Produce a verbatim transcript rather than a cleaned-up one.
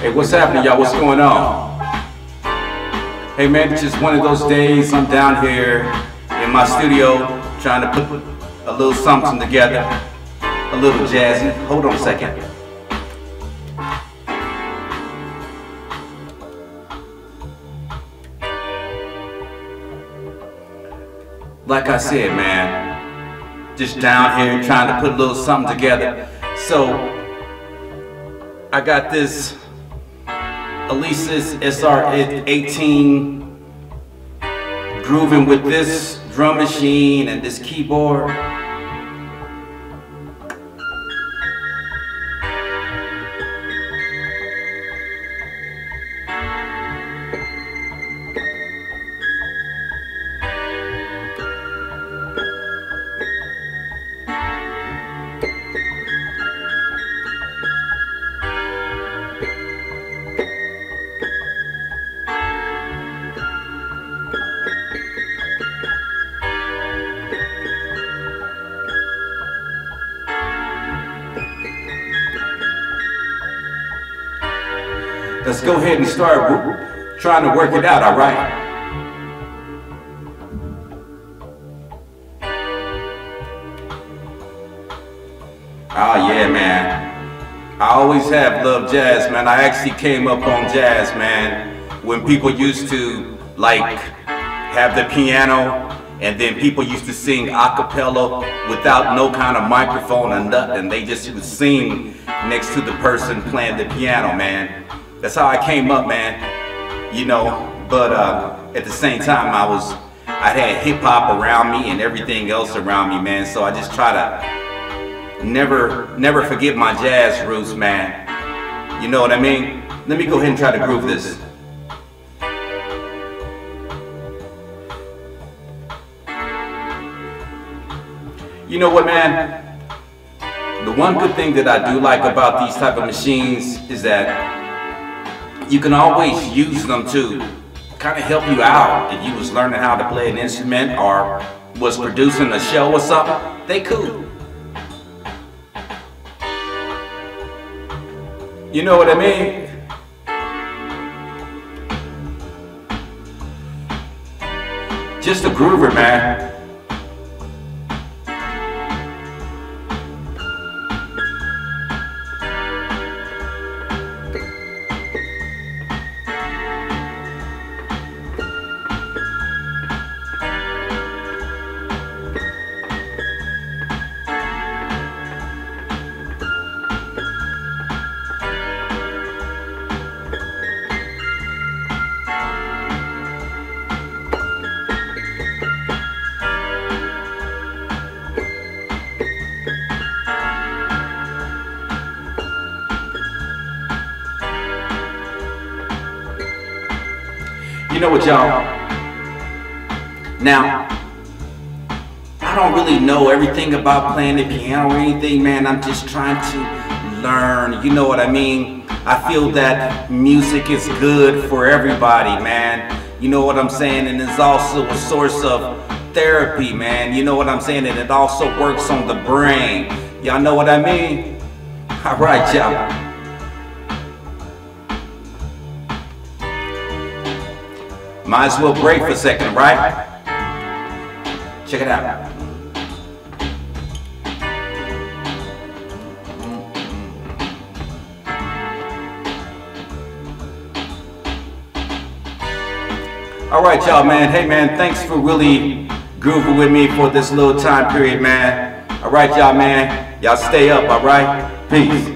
Hey, what's happening, y'all? What's going on? Hey, man, it's just one of those days. I'm down here in my studio trying to put a little something together, a little jazzy. Hold on a second. Like I said, man, just down here trying to put a little something together. So I got this Alesis S R eighteen grooving with this drum machine and this keyboard. Let's go ahead and start trying to work it out, all right? Oh yeah, man. I always have loved jazz, man. I actually came up on jazz, man, when people used to, like, have the piano, and then people used to sing a cappella without no kind of microphone or nothing. They just would sing next to the person playing the piano, man. That's how I came up, man, you know, but uh, at the same time, I was, I had hip-hop around me and everything else around me, man, so I just try to never, never forget my jazz roots, man, you know what I mean? Let me go ahead and try to groove this. You know what, man? The one good thing that I do like about these type of machines is that you can always use them to kind of help you out. If you was learning how to play an instrument or was producing a show or something, they cool. You know what I mean? Just a groover, man. You know what, y'all? Now, I don't really know everything about playing the piano or anything, man. I'm just trying to learn. You know what I mean? I feel that music is good for everybody, man. You know what I'm saying? And it's also a source of therapy, man. You know what I'm saying? And it also works on the brain. Y'all know what I mean? All right, y'all. Might as well break for a second, right? Check it out. All right, y'all, man. Hey, man, thanks for really grooving with me for this little time period, man. All right, y'all, man. Y'all stay up, all right? Peace.